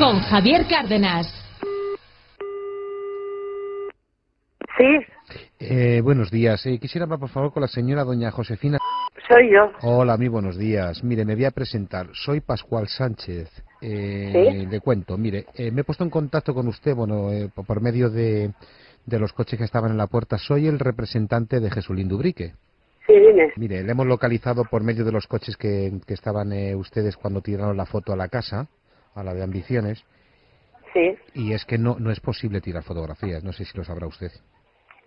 con Javier Cárdenas. Sí. Buenos días. Quisiera hablar, por favor, con la señora doña Josefina. Soy yo. Hola, muy buenos días. Mire, me voy a presentar. Soy Pascual Sánchez. ¿Sí? Le cuento. Mire, me he puesto en contacto con usted, bueno, por medio de los coches que estaban en la puerta. Soy el representante de Jesulín de Ubrique. Sí, dime. Mire, le hemos localizado por medio de los coches que estaban ustedes cuando tiraron la foto a la casa, a la de Ambiciones. Sí. Y es que no es posible tirar fotografías. No sé si lo sabrá usted.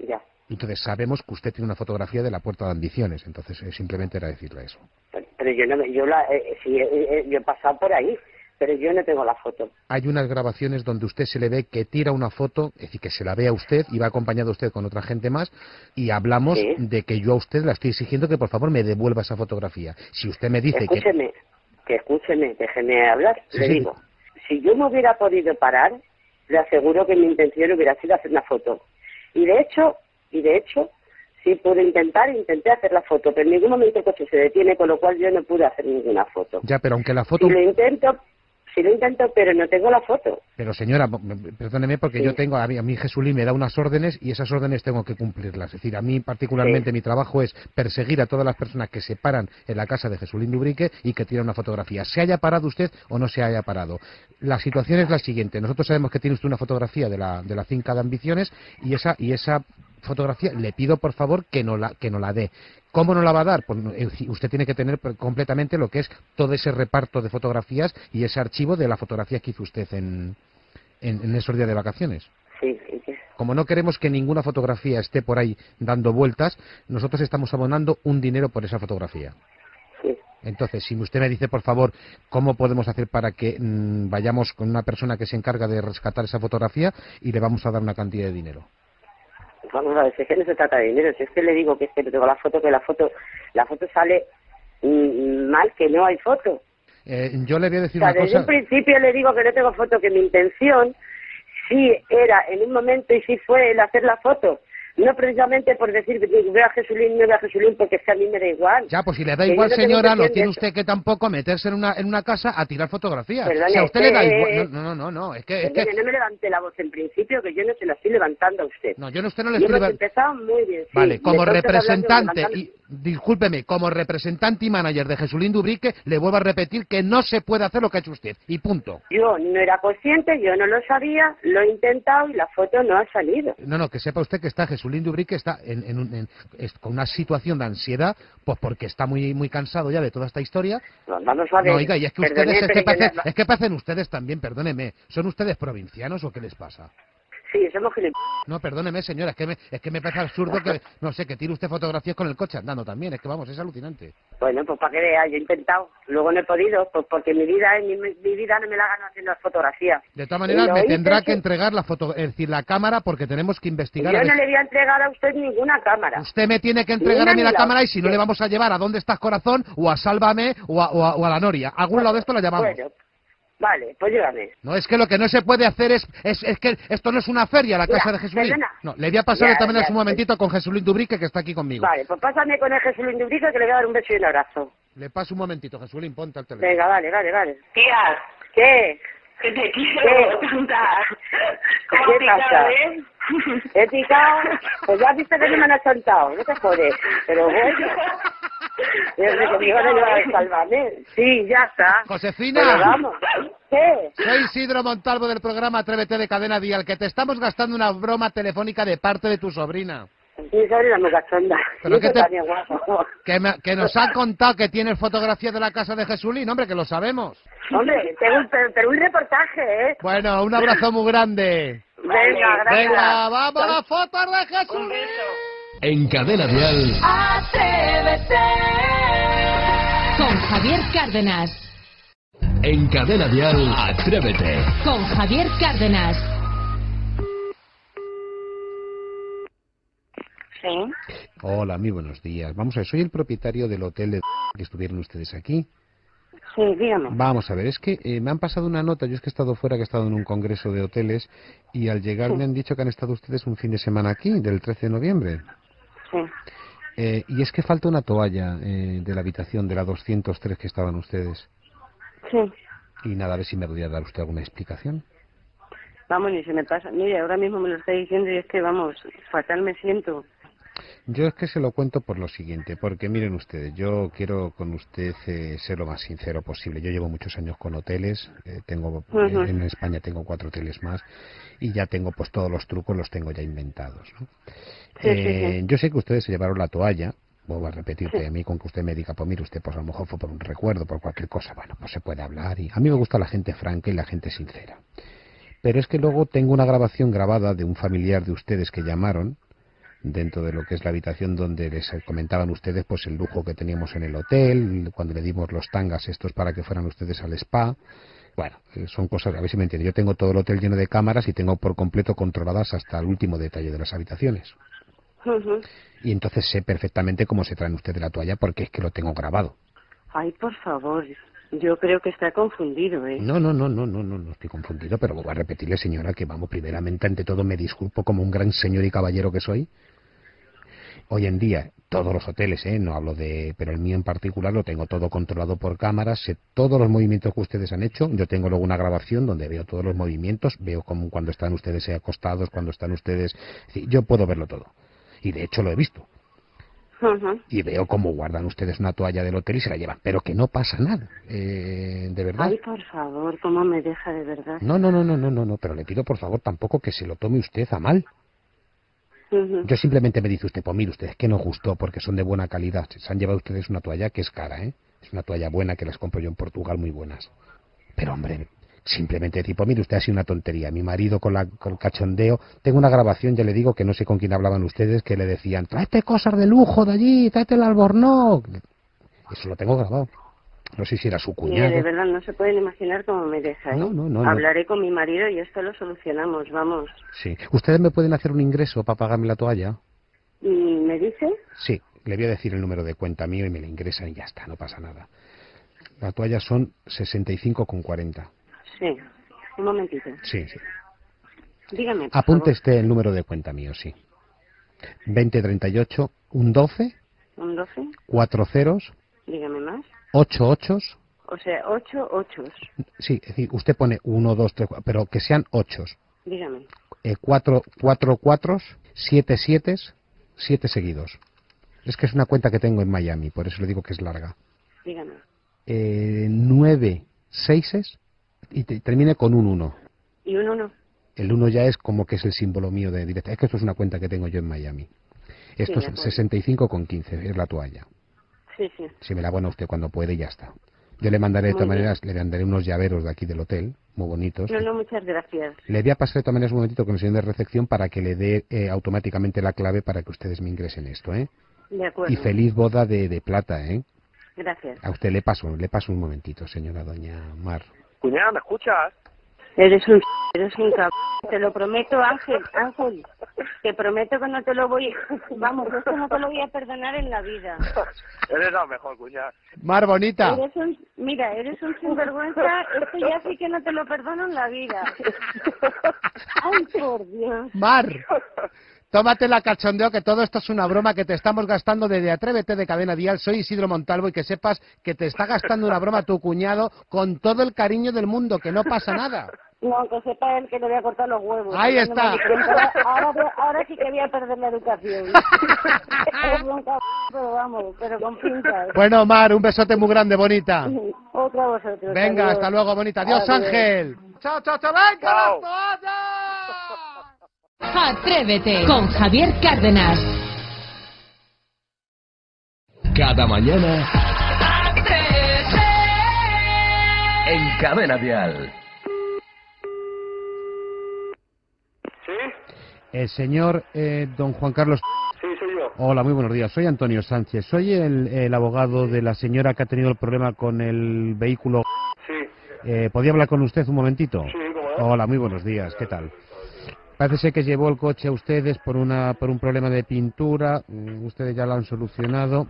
Ya. Entonces sabemos que usted tiene una fotografía de la puerta de Ambiciones, entonces simplemente era decirle eso. Pero yo no, yo he pasado por ahí, pero yo no tengo la foto. Hay unas grabaciones donde usted se le ve que tira una foto, es decir, que se la ve a usted y va acompañado usted con otra gente más, y hablamos ¿sí? de que yo a usted la estoy exigiendo que por favor me devuelva esa fotografía. Si usted me dice escúcheme, déjeme hablar, sí, le digo. Si yo me hubiera podido parar, le aseguro que mi intención hubiera sido hacer una foto. Y de hecho, sí pude intenté hacer la foto, pero en ningún momento el coche se detiene, con lo cual yo no pude hacer ninguna foto. Ya, pero aunque la foto... Sí lo intento, pero no tengo la foto. Pero señora, perdóneme, porque sí. Yo tengo... A mí Jesulín me da unas órdenes y esas órdenes tengo que cumplirlas. Es decir, a mí particularmente sí. Mi trabajo es perseguir a todas las personas que se paran en la casa de Jesulín de Ubrique y que tiran una fotografía. Se haya parado usted o no se haya parado. La situación es la siguiente. Nosotros sabemos que tiene usted una fotografía de la finca de Ambiciones y esa fotografía le pido por favor que no la dé. ¿Cómo no la va a dar? Pues usted tiene que tener completamente lo que es todo ese reparto de fotografías y ese archivo de la fotografía que hizo usted en esos días de vacaciones. Sí. Como no queremos que ninguna fotografía esté por ahí dando vueltas, nosotros estamos abonando un dinero por esa fotografía. Entonces, si usted me dice, por favor, cómo podemos hacer para que vayamos con una persona que se encarga de rescatar esa fotografía y le vamos a dar una cantidad de dinero. Vamos a ver, si es que no se trata de dinero, si es que le digo que es que no tengo la foto, que la foto sale mal, que no hay foto. Yo le voy a decir una cosa... Desde un principio le digo que no tengo foto, que mi intención sí era en un momento y sí fue el hacer la foto. No precisamente por decir que veo a Jesulín, no veo a Jesulín, porque es que a mí me da igual. Ya, pues si le da igual, señora, lo tiene usted que tampoco meterse en una casa a tirar fotografías. Perdone, si a usted le da igual... No, es que... No me levante la voz en principio, que yo no se la estoy levantando a usted. No, yo a usted no le estoy levantando... empezado muy bien, sí. Vale, como representante, discúlpeme, como representante y manager de Jesulín de Ubrique, le vuelvo a repetir que no se puede hacer lo que ha hecho usted, y punto. Yo no era consciente, yo no lo sabía, lo he intentado y la foto no ha salido. No, que sepa usted que está Jesulín de Ubrique está con una situación de ansiedad, pues porque está muy cansado ya de toda esta historia. Vamos a ver. No, oiga, y es que pasen ustedes también, perdóneme. ¿Son ustedes provincianos o qué les pasa? Sí, somos gilipollas. No, perdóneme, señora, es que me parece absurdo que, no sé, que tire usted fotografías con el coche andando también. Es que vamos, es alucinante. Bueno, pues para que vea, yo he intentado, luego no he podido, pues porque mi vida no me la gano haciendo las fotografías. De todas maneras, me tendrá que entregar la foto, es decir, la cámara, porque tenemos que investigar. Yo no le voy a entregar a usted ninguna cámara. Usted me tiene que entregar a mí la cámara y si no le vamos a llevar a Dónde Estás Corazón o a Sálvame o a la Noria. Algún lado de esto la llamamos. Bueno. Vale, pues llévame. No, es que lo que no se puede hacer es que esto no es una feria, la casa de Jesulín. Perdona. No, le voy a pasar también un momentito con Jesulín de Ubrique, que está aquí conmigo. Vale, pues pásame con el Jesulín de Ubrique, que le voy a dar un beso y un abrazo. Le paso un momentito, Jesulín, ponte al teléfono. Venga, vale. Tía. ¿Qué? Que te quiero contar. ¿Qué pasa? ¿He picado? Pues ya has visto que no me han achantado, no te jodes. Pero bueno... Sí, ya está. Josefina, soy Isidro Montalvo del programa Atrévete de Cadena Dial, que te estamos gastando una broma telefónica de parte de tu sobrina. Mi sobrina me cachonda. Pero que nos ha contado que tienes fotografías de la casa de Jesulín, hombre, que lo sabemos. Hombre, pero un reportaje, ¿eh? Bueno, un abrazo muy grande. Venga, gracias. Venga, vamos a las fotos de Jesulín. En Cadena Dial. Atrévete. Con Javier Cárdenas. En Cadena Dial. Atrévete. Con Javier Cárdenas. Sí. Hola, muy buenos días. Vamos a ver, soy el propietario del hotel que estuvieron ustedes aquí. Sí, dígame. Vamos a ver, es que me han pasado una nota, yo es que he estado fuera, que he estado en un congreso de hoteles, y al llegar sí. Me han dicho que han estado ustedes un fin de semana aquí, del 13 de noviembre. Sí. Y es que falta una toalla de la habitación de la 203 que estaban ustedes. Sí. Y nada, a ver si me podría dar usted alguna explicación. Vamos, ni se me pasa. Mira, ahora mismo me lo está diciendo y es que, vamos, fatal me siento. Yo es que se lo cuento por lo siguiente, porque miren ustedes, yo quiero con usted ser lo más sincero posible. Yo llevo muchos años con hoteles, tengo en España tengo 4 hoteles más y ya tengo pues todos los trucos, los tengo ya inventados, ¿no? Yo sé que ustedes se llevaron la toalla. Vuelvo a repetir que a mí con que usted me diga, pues mire usted, pues a lo mejor fue por un recuerdo, por cualquier cosa, bueno, pues se puede hablar. Y a mí me gusta la gente franca y la gente sincera. Pero es que luego tengo una grabación grabada de un familiar de ustedes que llamaron dentro de lo que es la habitación donde les comentaban ustedes pues el lujo que teníamos en el hotel, cuando le dimos los tangas estos para que fueran ustedes al spa. Bueno, son cosas, a ver si me entiende. Yo tengo todo el hotel lleno de cámaras y tengo por completo controladas hasta el último detalle de las habitaciones. Y entonces sé perfectamente cómo se traen ustedes la toalla porque es que lo tengo grabado. Ay, por favor, yo creo que está confundido, ¿eh? No estoy confundido, pero voy a repetirle, señora, que vamos, primeramente, ante todo, me disculpo como un gran señor y caballero que soy. Hoy en día, todos los hoteles, no hablo de... pero el mío en particular lo tengo todo controlado por cámaras, sé todos los movimientos que ustedes han hecho. Yo tengo luego una grabación donde veo todos los movimientos, veo como cuando están ustedes acostados, cuando están ustedes... Yo puedo verlo todo. Y de hecho lo he visto. Y veo cómo guardan ustedes una toalla del hotel y se la llevan. Pero que no pasa nada, de verdad. Ay, por favor, cómo me deja, de verdad. No, pero le pido por favor tampoco que se lo tome usted a mal. Yo simplemente me dice usted, pues mire ustedes, que nos gustó porque son de buena calidad. Se han llevado ustedes una toalla que es cara, ¿eh? Es una toalla buena que las compro yo en Portugal, muy buenas. Pero hombre... simplemente decir, pues mire usted, ha sido una tontería. Mi marido con el cachondeo. Tengo una grabación, ya le digo, que no sé con quién hablaban ustedes, que le decían, tráete cosas de lujo de allí, tráete el albornoz. Eso lo tengo grabado. No sé si era su cuñado. Mire, de verdad, no se pueden imaginar cómo me deja, ¿eh? No. Hablaré con mi marido y esto lo solucionamos, vamos. Sí. ¿Ustedes me pueden hacer un ingreso para pagarme la toalla? ¿Me dice? Sí, le voy a decir el número de cuenta mío y me la ingresan y ya está, no pasa nada. La toalla son 65,40. Sí, un momentito. Sí. Dígame. Apunte este el número de cuenta mío, sí. 2038, un 12. Un 12. 4 ceros. Dígame más. 8 8. O sea, 8 8. Sí, es decir, usted pone 1, 2, 3, 4, pero que sean 8. Dígame. 4 4 4, 7 7, 7 seguidos. Es que es una cuenta que tengo en Miami, por eso le digo que es larga. Dígame. 9 6. Y termine con un 1. ¿Y un 1? El 1 ya es como que es el símbolo mío de directa. Es que esto es una cuenta que tengo yo en Miami. Esto sí, es 65,15, es la toalla. Sí. Si me la abona usted cuando puede y ya está. Yo le mandaré de todas maneras, le mandaré unos llaveros de aquí del hotel, muy bonitos. No, muchas gracias. Le voy a pasar de todas maneras un momentito con el señor de recepción para que le dé automáticamente la clave para que ustedes me ingresen esto, ¿eh? De acuerdo. Y feliz boda de plata, ¿eh? Gracias. A usted le paso un momentito, señora doña Mar. Cuñada, ¿me escuchas? Eres un cabrón. Te lo prometo, Ángel. Te prometo que no te lo voy... Vamos, esto no te lo voy a perdonar en la vida. Eres la mejor, cuñada. Mar bonita. Mira, eres un sinvergüenza. Esto ya sí que no te lo perdono en la vida. Ay, por Dios. Mar, tómate la cachondeo, que todo esto es una broma que te estamos gastando desde Atrévete de Cadena Dial. Soy Isidro Montalvo y que sepas que te está gastando una broma tu cuñado con todo el cariño del mundo, que no pasa nada. No, que sepa él que le voy a cortar los huevos. Ahí está. Ahora sí que voy a perder la educación. Pero vamos, pero con pinzas. Bueno, Mar, un besote muy grande, bonita. Otra a vosotros. Venga, hasta luego, bonita. Adiós, Ángel. Chao. Venga, Atrévete con Javier Cárdenas. Cada mañana Atrévete en Cadena Dial. ¿Sí? El señor don Juan Carlos. Sí, soy yo. Hola, muy buenos días. Soy Antonio Sánchez. Soy el abogado de la señora que ha tenido el problema con el vehículo. Sí. ¿Podría hablar con usted un momentito? Sí, ¿cómo? Hola, muy buenos días. ¿Qué tal? Parece que llevó el coche a ustedes por un problema de pintura. Ustedes ya lo han solucionado,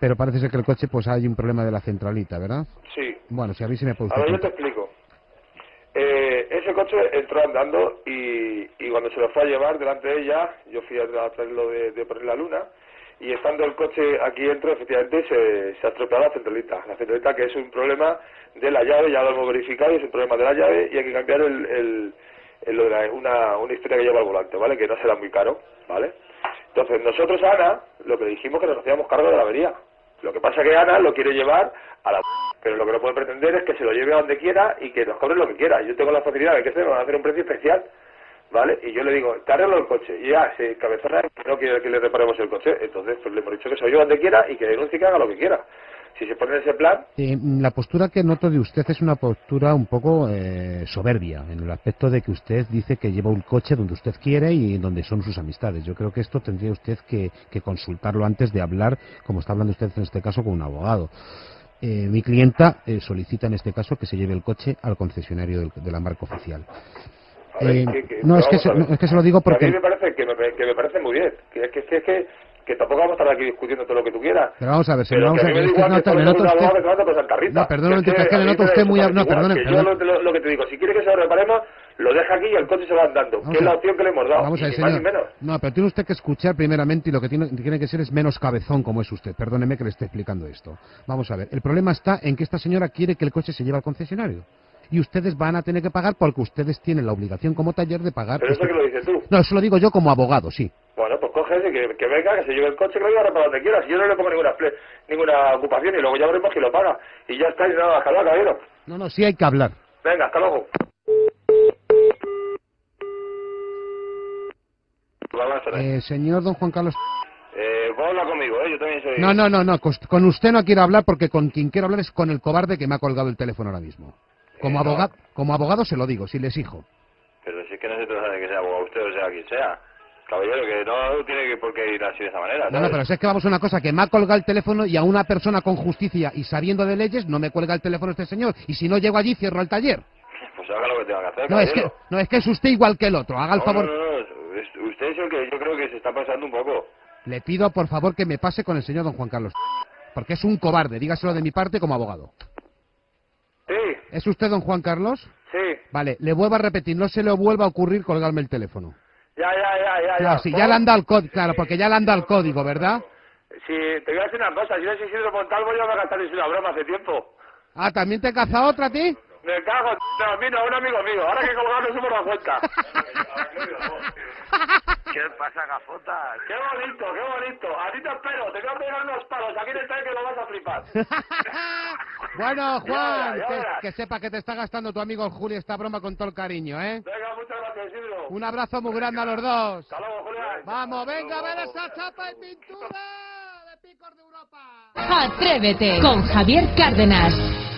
pero parece ser que el coche, pues hay un problema de la centralita, ¿verdad? Sí. Bueno, si a mí se me puede... A ver, yo te explico. Ese coche entró andando y cuando se lo fue a llevar delante de ella, yo fui a traerlo de poner la luna y estando el coche aquí dentro, efectivamente se ha estropeado la centralita, que es un problema de la llave, ya lo hemos verificado, es un problema de la llave y hay que cambiar una historia que lleva el volante, ¿vale? Que no será muy caro, ¿vale? Entonces nosotros a Ana lo que le dijimos que nos hacíamos cargo de la avería. Lo que pasa es que Ana lo quiere llevar a la... Pero lo que no puede pretender es que se lo lleve a donde quiera y que nos cobre lo que quiera. Yo tengo la facilidad de que se me van a hacer un precio especial, ¿vale? Y yo le digo, te arreglo el coche. Y ya, si cabezona no quiere que le reparemos el coche, entonces pues le hemos dicho que se lo lleve donde quiera y que denuncie, que haga lo que quiera. Si se pone en ese plan... Sí, la postura que noto de usted es una postura un poco soberbia, en el aspecto de que usted dice que lleva un coche donde usted quiere y donde son sus amistades. Yo creo que esto tendría usted que consultarlo antes de hablar, como está hablando usted en este caso, con un abogado. Mi clienta solicita en este caso que se lleve el coche al concesionario de la marca oficial. Es que se lo digo porque... A mí me parece que me parece muy bien, que tampoco vamos a estar aquí discutiendo todo lo que tú quieras. Pero vamos a ver, señor, vamos a ver. No, perdón, es que le noto usted muy... No, perdón. Yo lo que te digo, si quiere que se lo reparemos, lo deja aquí y el coche se va andando, que es la opción que le hemos dado. Vamos a ver, señor. No, pero tiene usted que escuchar primeramente y lo que tiene que ser es menos cabezón como es usted. Perdóneme que le esté explicando esto. Vamos a ver, el problema está en que esta señora quiere que el coche se lleve al concesionario. Y ustedes van a tener que pagar porque ustedes tienen la obligación como taller de pagar... Pero eso que lo dices tú. No, eso lo digo yo como abogado, sí. Bueno, pues coge ese, que venga, que se lleve el coche, que lo lleve para donde quiera. Si yo no le pongo ninguna ocupación y luego ya veremos que lo paga. Y ya está, y nada, hasta luego, caballero. No, no, sí hay que hablar. Venga, hasta luego. Señor don Juan Carlos... Vos habla conmigo, yo también soy... No, con usted no quiero hablar porque con quien quiero hablar es con el cobarde que me ha colgado el teléfono ahora mismo. Como abogado se lo digo, si le exijo. Pero si es que no se trata de que sea abogado usted o sea quien sea. Caballero, que no tiene por qué ir así de esa manera, ¿sabes? No, pero si es que vamos a una cosa, que me ha colgado el teléfono y a una persona con justicia y sabiendo de leyes no me cuelga el teléfono este señor. Y si no llego allí, cierro el taller. Pues haga lo que tenga que hacer, caballero. No, es que es usted igual que el otro, haga el favor. No, usted es el que yo creo que se está pasando un poco. Le pido, por favor, que me pase con el señor don Juan Carlos. Porque es un cobarde, dígaselo de mi parte como abogado. Sí. ¿Es usted don Juan Carlos? Sí. Vale, le vuelvo a repetir, no se le vuelva a ocurrir colgarme el teléfono. Ya. Claro, sí, ya le han dado el código, claro, porque ya le han dado el código, ¿verdad? Sí, te voy a decir una cosa, yo soy Isidro Montalvo y yo me he gastado una broma hace tiempo. Ah, ¿también te he cazado otra a ti? Me cago, a mí no, un amigo mío, ahora que colgamos no subo la cuenta. ¿Qué pasa, Gafota? ¡Qué bonito! A ti te espero, te voy a pegar unos palos, aquí en el que lo vas a flipar. Bueno, Juan, que sepa que te está gastando tu amigo Julio esta broma con todo el cariño, ¿eh? Venga, muchas gracias, Isidro. Un abrazo muy grande a los dos. Hasta luego, Julián. Vamos, venga, a ver esa chapa y pintura de Picos de Europa. Atrévete con Javier Cárdenas.